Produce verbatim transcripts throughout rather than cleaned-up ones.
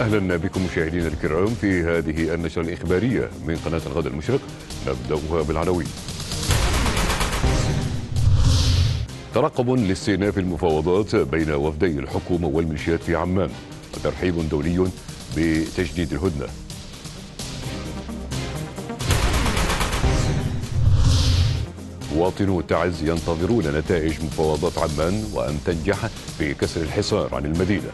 أهلا بكم مشاهدينا الكرام في هذه النشرة الإخبارية من قناة الغد المشرق، نبدأها بالعناوين. ترقب لاستئناف المفاوضات بين وفدي الحكومة والميليشيات في عمان، وترحيب دولي بتجديد الهدنة. مواطنو تعز ينتظرون نتائج مفاوضات عمان وأن تنجح في كسر الحصار عن المدينة.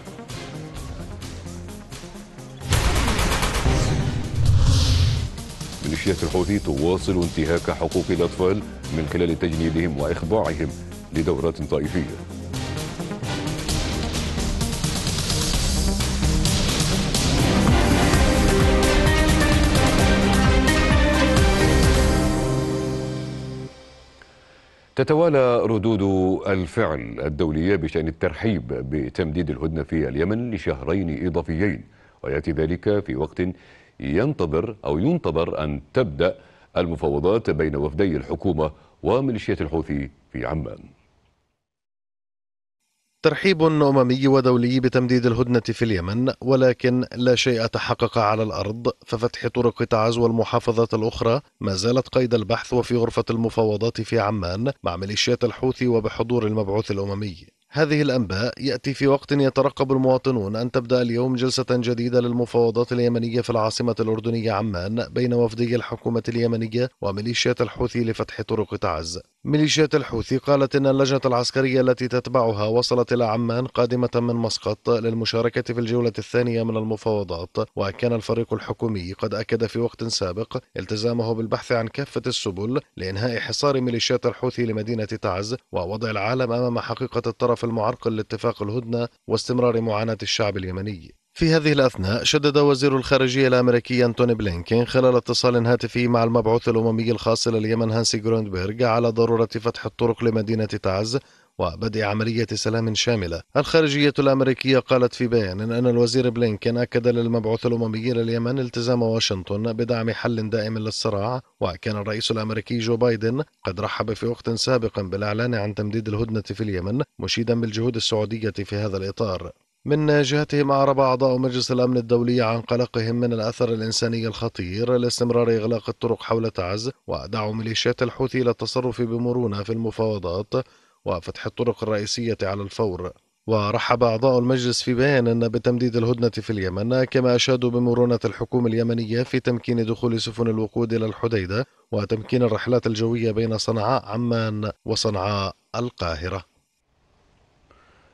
ميليشيات الحوثي تواصل انتهاك حقوق الأطفال من خلال تجنيدهم وإخضاعهم لدورات طائفية. تتوالى ردود الفعل الدولية بشأن الترحيب بتمديد الهدنة في اليمن لشهرين إضافيين، ويأتي ذلك في وقت ينتظر أو ينتظر أن تبدأ المفاوضات بين وفدي الحكومة وميليشيات الحوثي في عمان. ترحيب أممي ودولي بتمديد الهدنة في اليمن، ولكن لا شيء تحقق على الأرض، ففتح طرق تعز والمحافظات الأخرى ما زالت قيد البحث وفي غرفة المفاوضات في عمان مع ميليشيات الحوثي وبحضور المبعوث الأممي. هذه الأنباء يأتي في وقت يترقب المواطنون أن تبدأ اليوم جلسة جديدة للمفاوضات اليمنية في العاصمة الأردنية عمان بين وفدي الحكومة اليمنية وميليشيات الحوثي لفتح طرق تعز. ميليشيات الحوثي قالت إن اللجنة العسكرية التي تتبعها وصلت إلى عمان قادمة من مسقط للمشاركة في الجولة الثانية من المفاوضات، وكان الفريق الحكومي قد أكد في وقت سابق التزامه بالبحث عن كافة السبل لإنهاء حصار ميليشيات الحوثي لمدينة تعز ووضع العالم أمام حقيقة الطرف المعرقل لاتفاق الهدنة واستمرار معاناة الشعب اليمني. في هذه الأثناء شدد وزير الخارجية الأمريكي أنتوني بلينكن خلال اتصال هاتفي مع المبعوث الأممي الخاص لليمن هانسي جروندبيرغ على ضرورة فتح الطرق لمدينة تعز وبدء عملية سلام شاملة. الخارجية الأمريكية قالت في بيان أن الوزير بلينكن أكد للمبعوث الأممي لليمن التزام واشنطن بدعم حل دائم للصراع، وكان الرئيس الأمريكي جو بايدن قد رحب في وقت سابق بالإعلان عن تمديد الهدنة في اليمن، مشيدا بالجهود السعودية في هذا الإطار. من جهتهم أعرب أعضاء مجلس الأمن الدولي عن قلقهم من الأثر الإنساني الخطير لاستمرار إغلاق الطرق حول تعز، ودعوا ميليشيات الحوثي إلى التصرف بمرونة في المفاوضات وفتح الطرق الرئيسية على الفور. ورحب أعضاء المجلس في بيان بتمديد الهدنة في اليمن، كما أشادوا بمرونة الحكومة اليمنية في تمكين دخول سفن الوقود إلى الحديدة وتمكين الرحلات الجوية بين صنعاء عمان وصنعاء القاهرة.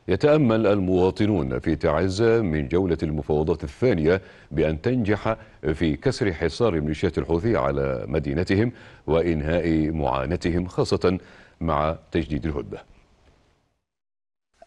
يتأمل المواطنون في تعز من جولة المفاوضات الثانية بأن تنجح في كسر حصار ميليشيات الحوثي على مدينتهم وإنهاء معاناتهم، خاصة مع تجديد الهدنة.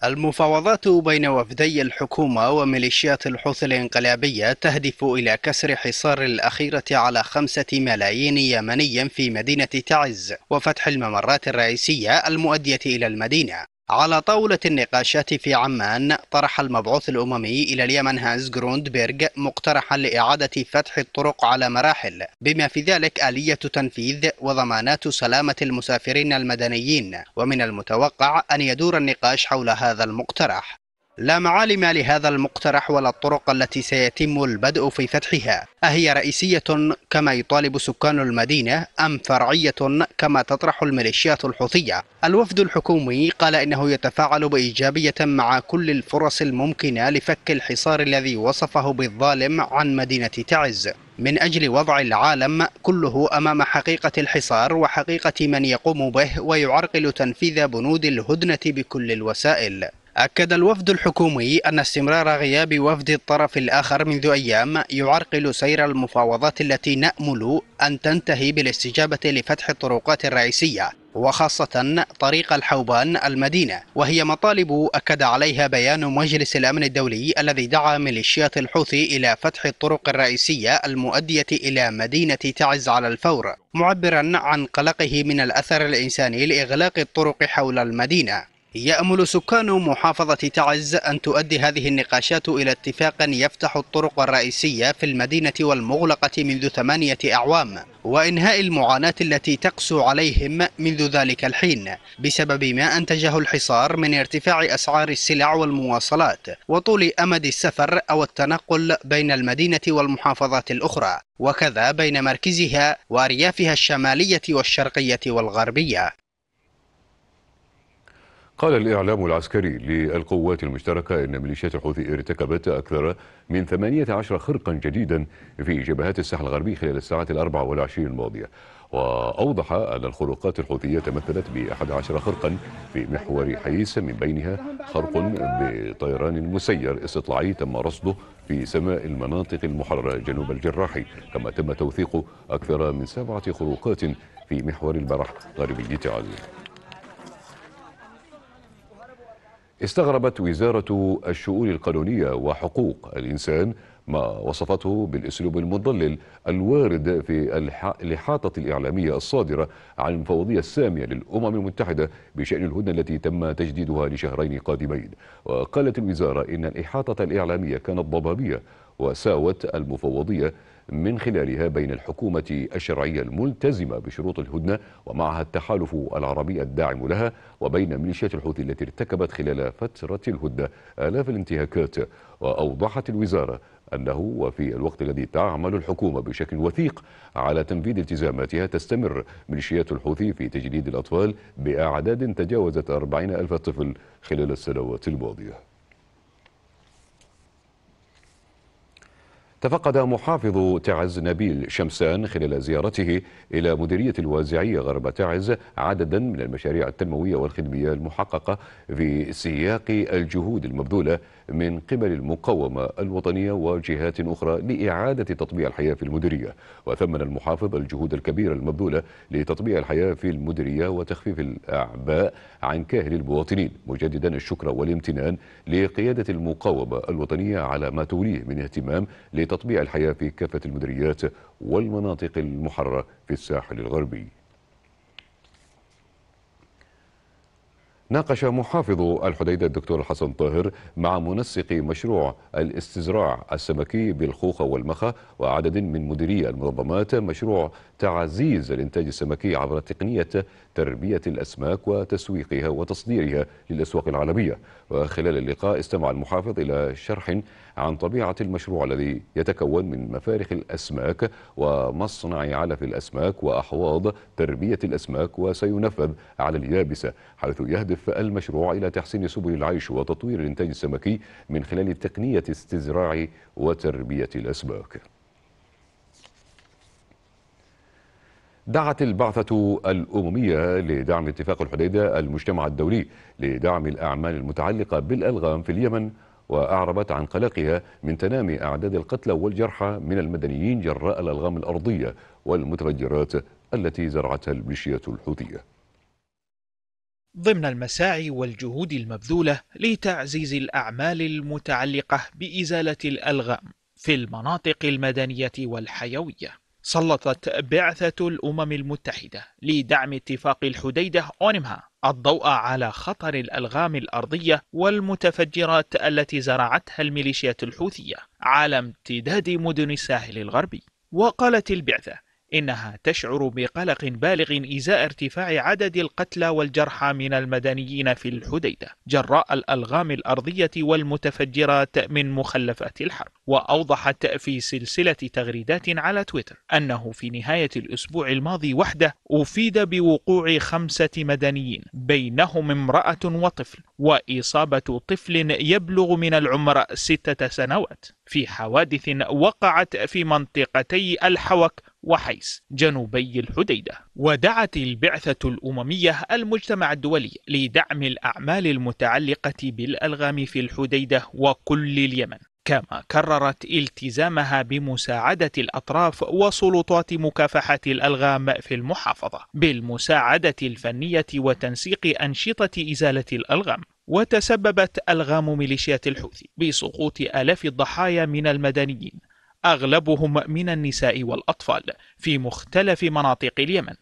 المفاوضات بين وفدي الحكومة وميليشيات الحوثي الانقلابية تهدف إلى كسر حصار الأخيرة على خمسة ملايين يمني في مدينة تعز وفتح الممرات الرئيسية المؤدية إلى المدينة. على طاولة النقاشات في عمان طرح المبعوث الأممي إلى اليمن هانس جروندبيرغ مقترحا لإعادة فتح الطرق على مراحل، بما في ذلك آلية تنفيذ وضمانات سلامة المسافرين المدنيين، ومن المتوقع أن يدور النقاش حول هذا المقترح. لا معالم لهذا المقترح ولا الطرق التي سيتم البدء في فتحها، أهي رئيسية كما يطالب سكان المدينة أم فرعية كما تطرح الميليشيات الحوثية؟ الوفد الحكومي قال إنه يتفاعل بإيجابية مع كل الفرص الممكنة لفك الحصار الذي وصفه بالظالم عن مدينة تعز، من أجل وضع العالم كله أمام حقيقة الحصار وحقيقة من يقوم به ويعرقل تنفيذ بنود الهدنة بكل الوسائل. أكد الوفد الحكومي أن استمرار غياب وفد الطرف الآخر منذ أيام يعرقل سير المفاوضات التي نأمل أن تنتهي بالاستجابة لفتح الطرقات الرئيسية، وخاصة طريق الحوبان المدينة، وهي مطالب أكد عليها بيان مجلس الأمن الدولي الذي دعا ميليشيات الحوثي إلى فتح الطرق الرئيسية المؤدية إلى مدينة تعز على الفور، معبرا عن قلقه من الأثر الإنساني لإغلاق الطرق حول المدينة. يأمل سكان محافظة تعز أن تؤدي هذه النقاشات إلى اتفاق يفتح الطرق الرئيسية في المدينة والمغلقة منذ ثمانية أعوام وإنهاء المعاناة التي تقسو عليهم منذ ذلك الحين بسبب ما أنتجه الحصار من ارتفاع أسعار السلع والمواصلات وطول أمد السفر أو التنقل بين المدينة والمحافظات الأخرى، وكذا بين مركزها وأريافها الشمالية والشرقية والغربية. قال الإعلام العسكري للقوات المشتركة إن ميليشيات الحوثي ارتكبت أكثر من ثمانية عشر خرقا جديدا في جبهات الساحل الغربي خلال الساعات الأربع والعشرين الماضية، وأوضح أن الخروقات الحوثية تمثلت بأحد عشر خرقا في محور حييس، من بينها خرق بطيران مسير استطلاعي تم رصده في سماء المناطق المحررة جنوب الجراحي، كما تم توثيق أكثر من سبعة خروقات في محور البرح غربي تعز. استغربت وزارة الشؤون القانونية وحقوق الإنسان ما وصفته بالأسلوب المضلل الوارد في الإحاطة الإعلامية الصادرة عن المفوضية السامية للأمم المتحدة بشأن الهدنة التي تم تجديدها لشهرين قادمين. وقالت الوزارة إن الإحاطة الإعلامية كانت ضبابية، وساوت المفوضية من خلالها بين الحكومة الشرعية الملتزمة بشروط الهدنة ومعها التحالف العربي الداعم لها، وبين ميليشيات الحوثي التي ارتكبت خلال فترة الهدنة آلاف الانتهاكات. وأوضحت الوزارة أنه وفي الوقت الذي تعمل الحكومة بشكل وثيق على تنفيذ التزاماتها، تستمر ميليشيات الحوثي في تجنيد الأطفال بأعداد تجاوزت أربعين ألف طفل خلال السنوات الماضية. تفقد محافظ تعز نبيل شمسان خلال زيارته إلى مديرية الوازعية غرب تعز عددا من المشاريع التنموية والخدمية المحققة في سياق الجهود المبذولة من قبل المقاومة الوطنية وجهات أخرى لإعادة تطبيع الحياة في المديرية. وثمن المحافظ الجهود الكبيرة المبذولة لتطبيع الحياة في المديرية وتخفيف الأعباء عن كاهل المواطنين، مجددا الشكر والامتنان لقيادة المقاومة الوطنية على ما توليه من اهتمام لتطبيع الحياة في كافة المديريات والمناطق المحررة في الساحل الغربي. ناقش محافظ الحديدة الدكتور حسن طاهر مع منسق مشروع الاستزراع السمكي بالخوخة والمخا وعدد من مديري المنظمات مشروع تعزيز الإنتاج السمكي عبر تقنية تربية الأسماك وتسويقها وتصديرها للأسواق العالمية. وخلال اللقاء استمع المحافظ إلى شرح عن طبيعة المشروع الذي يتكون من مفارخ الأسماك ومصنع علف الأسماك وأحواض تربية الأسماك، وسينفذ على اليابسة، حيث يهدف المشروع إلى تحسين سبل العيش وتطوير الإنتاج السمكي من خلال تقنية استزراع وتربية الأسماك. دعت البعثة الأممية لدعم اتفاق الحديدة المجتمع الدولي لدعم الأعمال المتعلقة بالألغام في اليمن، وأعربت عن قلقها من تنامي أعداد القتلى والجرحى من المدنيين جراء الألغام الأرضية والمتفجرات التي زرعتها الميليشيات الحوثية. ضمن المساعي والجهود المبذولة لتعزيز الأعمال المتعلقة بإزالة الألغام في المناطق المدنية والحيوية، سلطت بعثة الأمم المتحدة لدعم اتفاق الحديدة أونمها الضوء على خطر الألغام الأرضية والمتفجرات التي زرعتها الميليشيات الحوثية على امتداد مدن الساحل الغربي. وقالت البعثة إنها تشعر بقلق بالغ إزاء ارتفاع عدد القتلى والجرحى من المدنيين في الحديدة جراء الألغام الأرضية والمتفجرات من مخلفات الحرب. وأوضحت في سلسلة تغريدات على تويتر أنه في نهاية الأسبوع الماضي وحده أفيد بوقوع خمسة مدنيين، بينهم امرأة وطفل، وإصابة طفل يبلغ من العمر ستة سنوات في حوادث وقعت في منطقتي الحوك وحيس جنوبي الحديدة. ودعت البعثة الأممية المجتمع الدولي لدعم الأعمال المتعلقة بالألغام في الحديدة وكل اليمن، كما كررت التزامها بمساعدة الأطراف وسلطات مكافحة الألغام في المحافظة بالمساعدة الفنية وتنسيق أنشطة إزالة الألغام. وتسببت ألغام ميليشيات الحوثي بسقوط آلاف الضحايا من المدنيين، أغلبهم من النساء والأطفال، في مختلف مناطق اليمن،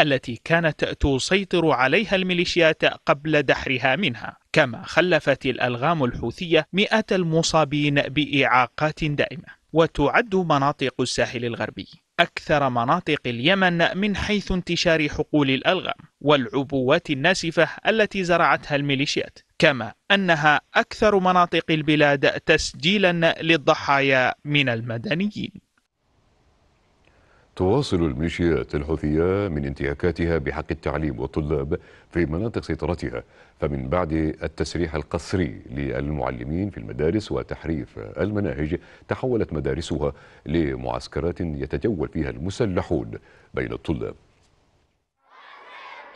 التي كانت تسيطر عليها الميليشيات قبل دحرها منها، كما خلفت الألغام الحوثية مئات المصابين بإعاقات دائمة. وتعد مناطق الساحل الغربي أكثر مناطق اليمن من حيث انتشار حقول الألغام والعبوات الناسفة التي زرعتها الميليشيات، كما أنها أكثر مناطق البلاد تسجيلا للضحايا من المدنيين. تواصل الميليشيات الحوثية من انتهاكاتها بحق التعليم والطلاب في مناطق سيطرتها، فمن بعد التسريح القسري للمعلمين في المدارس وتحريف المناهج تحولت مدارسها لمعسكرات يتجول فيها المسلحون بين الطلاب.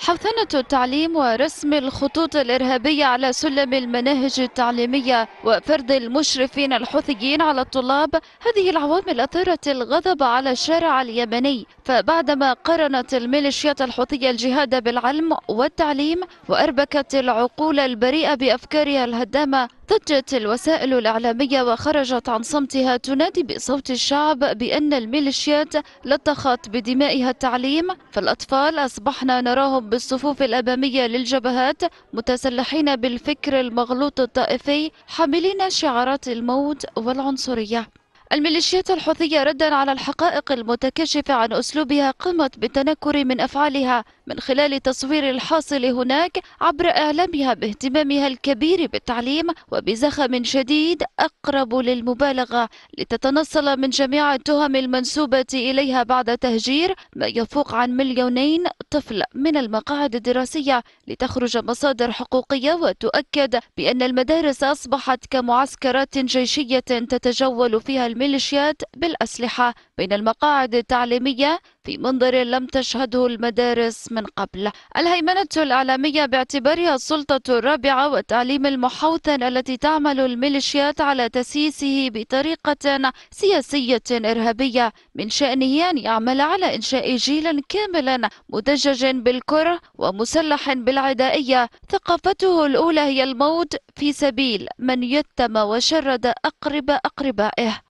حوثنة التعليم ورسم الخطوط الإرهابية على سلم المناهج التعليمية وفرض المشرفين الحوثيين على الطلاب، هذه العوامل أثارت الغضب على الشارع اليمني. فبعدما قرنت الميليشيات الحوثية الجهاد بالعلم والتعليم وأربكت العقول البريئة بأفكارها الهدامة، ضجت الوسائل الإعلامية وخرجت عن صمتها تنادي بصوت الشعب بأن الميليشيات لطخت بدمائها التعليم. فالأطفال أصبحنا نراهم بالصفوف الأمامية للجبهات متسلحين بالفكر المغلوط الطائفي حاملين شعارات الموت والعنصرية. الميليشيات الحوثية ردا على الحقائق المتكشفة عن أسلوبها قامت بالتنكر من أفعالها من خلال تصوير الحاصل هناك عبر إعلامها باهتمامها الكبير بالتعليم وبزخم شديد أقرب للمبالغة لتتنصل من جميع التهم المنسوبة إليها بعد تهجير ما يفوق عن مليونين طفل من المقاعد الدراسية، لتخرج مصادر حقوقية وتؤكد بأن المدارس أصبحت كمعسكرات جيشية تتجول فيها الميليشيات بالأسلحة بين المقاعد التعليمية في منظر لم تشهده المدارس من قبل. الهيمنة الإعلامية باعتبارها السلطة الرابعة والتعليم المحوثن التي تعمل الميليشيات على تسييسه بطريقة سياسية إرهابية من شأنه أن يعمل على إنشاء جيل كاملا مدجج بالكره ومسلح بالعدائية. ثقافته الأولى هي الموت في سبيل من يتم وشرد أقرب أقربائه.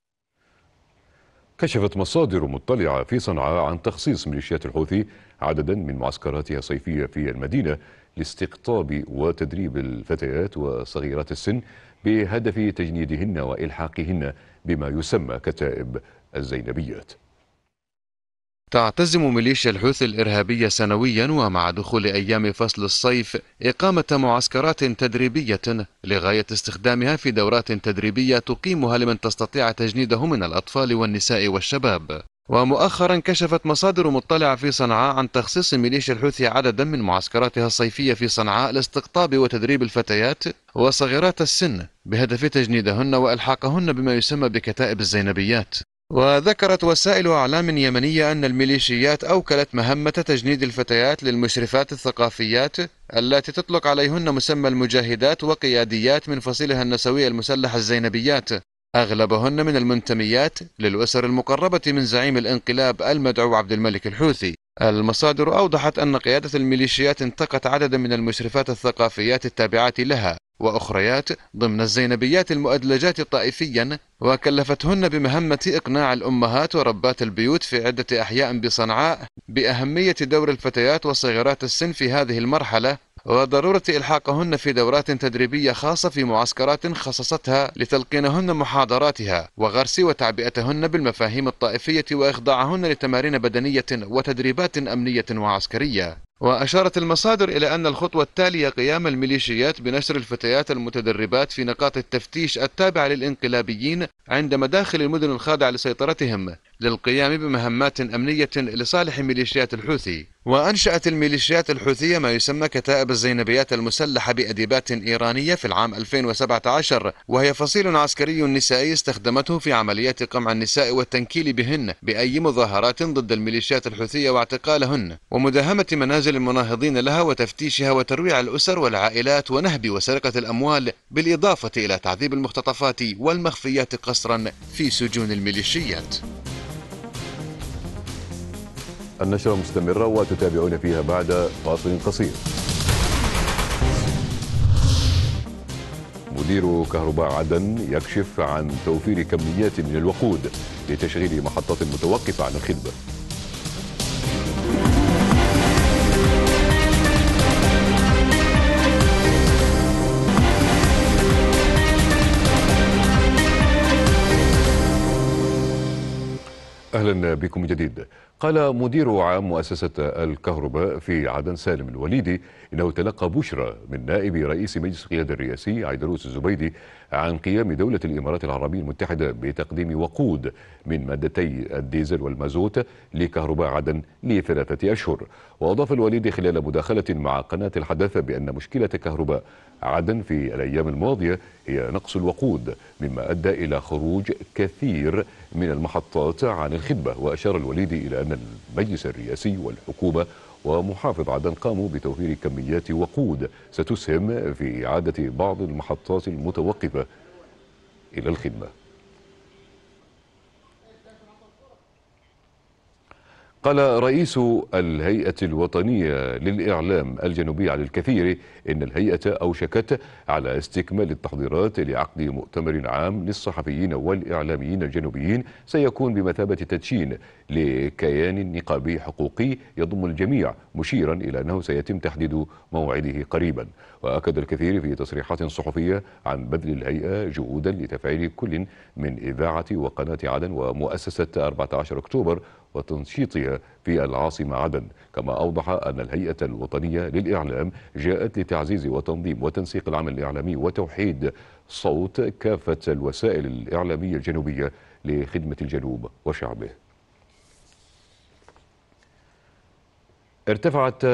كشفت مصادر مطلعة في صنعاء عن تخصيص ميليشيات الحوثي عددا من معسكراتها الصيفية في المدينة لاستقطاب وتدريب الفتيات وصغيرات السن بهدف تجنيدهن وإلحاقهن بما يسمى كتائب الزينبيات. تعتزم ميليشيا الحوثي الإرهابية سنويا ومع دخول أيام فصل الصيف إقامة معسكرات تدريبية لغاية استخدامها في دورات تدريبية تقيمها لمن تستطيع تجنيده من الأطفال والنساء والشباب. ومؤخرا كشفت مصادر مطلعة في صنعاء عن تخصيص ميليشيا الحوثي عددا من معسكراتها الصيفية في صنعاء لاستقطاب وتدريب الفتيات وصغيرات السن بهدف تجنيدهن وإلحاقهن بما يسمى بكتائب الزينبيات. وذكرت وسائل أعلام يمنية أن الميليشيات أوكلت مهمة تجنيد الفتيات للمشرفات الثقافيات التي تطلق عليهن مسمى المجاهدات وقياديات من فصيلها النسوية المسلحة الزينبيات، أغلبهن من المنتميات للأسر المقربة من زعيم الانقلاب المدعو عبد الملك الحوثي. المصادر أوضحت أن قيادة الميليشيات انتقت عددا من المشرفات الثقافيات التابعات لها وأخريات ضمن الزينبيات المؤدلجات طائفيا، وكلفتهن بمهمة إقناع الأمهات وربات البيوت في عدة أحياء بصنعاء بأهمية دور الفتيات وصغيرات السن في هذه المرحلة وضرورة إلحاقهن في دورات تدريبية خاصة في معسكرات خصصتها لتلقينهن محاضراتها وغرس وتعبئتهن بالمفاهيم الطائفية وإخضاعهن لتمارين بدنية وتدريبات أمنية وعسكرية. وأشارت المصادر إلى أن الخطوة التالية قيام الميليشيات بنشر الفتيات المتدربات في نقاط التفتيش التابعة للإنقلابيين عند مداخل المدن الخاضعة لسيطرتهم للقيام بمهمات أمنية لصالح ميليشيات الحوثي. وأنشأت الميليشيات الحوثية ما يسمى كتائب الزينبيات المسلحة بأديبات إيرانية في العام ألفين وسبعة عشر، وهي فصيل عسكري نسائي استخدمته في عمليات قمع النساء والتنكيل بهن بأي مظاهرات ضد الميليشيات الحوثية واعتقالهن ومداهمة منازل المناهضين لها وتفتيشها وترويع الأسر والعائلات ونهب وسرقة الأموال، بالإضافة إلى تعذيب المختطفات والمخفيات قسرا في سجون الميليشيات. النشرة مستمرة وتتابعون فيها بعد فاصل قصير. مدير كهرباء عدن يكشف عن توفير كميات من الوقود لتشغيل محطات متوقفة عن الخدمة. أهلا بكم جديد. قال مدير عام مؤسسة الكهرباء في عدن سالم الوليدي إنه تلقى بشرى من نائب رئيس مجلس القيادة الرئاسي عيدروس الزبيدي عن قيام دولة الإمارات العربية المتحدة بتقديم وقود من مادتي الديزل والمازوت لكهرباء عدن لثلاثة أشهر. وأضاف الوليدي خلال مداخلة مع قناة الحدث بأن مشكلة كهرباء عدن في الأيام الماضية هي نقص الوقود، مما أدى إلى خروج كثير من المحطات عن الخدمة. وأشار الوليدي إلى أن المجلس الرئاسي والحكومة ومحافظ عدن قاموا بتوفير كميات وقود ستسهم في إعادة بعض المحطات المتوقفة إلى الخدمة. قال رئيس الهيئة الوطنية للإعلام الجنوبي علي الكثير إن الهيئة أوشكت على استكمال التحضيرات لعقد مؤتمر عام للصحفيين والإعلاميين الجنوبيين سيكون بمثابة تدشين لكيان نقابي حقوقي يضم الجميع، مشيرا إلى أنه سيتم تحديد موعده قريبا. وأكد الكثير في تصريحات صحفية عن بذل الهيئة جهودا لتفعيل كل من إذاعة وقناة عدن ومؤسسة أربعة عشر أكتوبر وتنشيطها في العاصمة عدن. كما أوضح أن الهيئة الوطنية للإعلام جاءت لتعزيز وتنظيم وتنسيق العمل الإعلامي وتوحيد صوت كافة الوسائل الإعلامية الجنوبية لخدمة الجنوب وشعبه. ارتفعت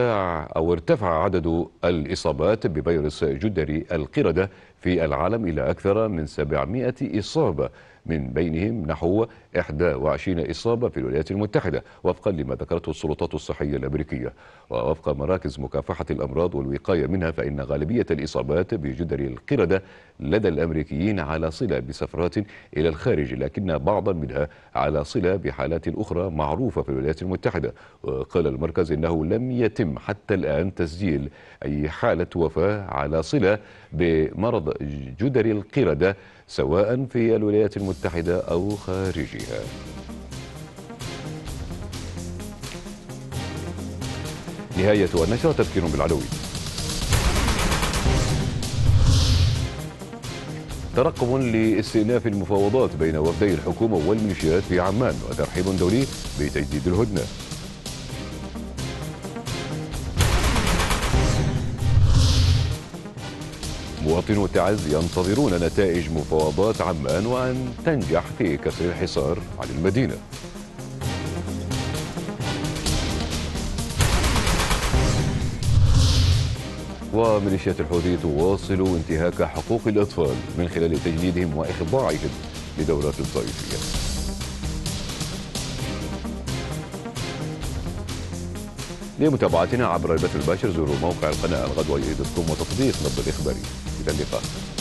أو ارتفع عدد الإصابات بفيروس جدري القردة في العالم إلى أكثر من سبعمائة إصابة، من بينهم نحو إحدى وعشرين إصابة في الولايات المتحدة وفقا لما ذكرته السلطات الصحية الأمريكية. ووفق مراكز مكافحة الأمراض والوقاية منها، فإن غالبية الإصابات بجدر القردة لدى الأمريكيين على صلة بسفرات إلى الخارج، لكن بعضا منها على صلة بحالات أخرى معروفة في الولايات المتحدة. وقال المركز إنه لم يتم حتى الآن تسجيل أي حالة وفاة على صلة بمرض جدري القردة سواء في الولايات المتحدة أو خارجها. نهاية النشرة، تذكير بالعناوين. ترقب لاستئناف المفاوضات بين وفدي الحكومة والميليشيات في عمان، وترحيب دولي بتجديد الهدنة. مواطنو تعز ينتظرون نتائج مفاوضات عمان وأن تنجح في كسر الحصار على المدينة. وميليشيات الحوثي تواصل انتهاك حقوق الأطفال من خلال تجنيدهم وإخضاعهم لدورات طائفية. لمتابعتنا عبر البث المباشر زوروا موقع القناة الغد ويعيدكم وتطبيق نبض الإخباري. إلى اللقاء.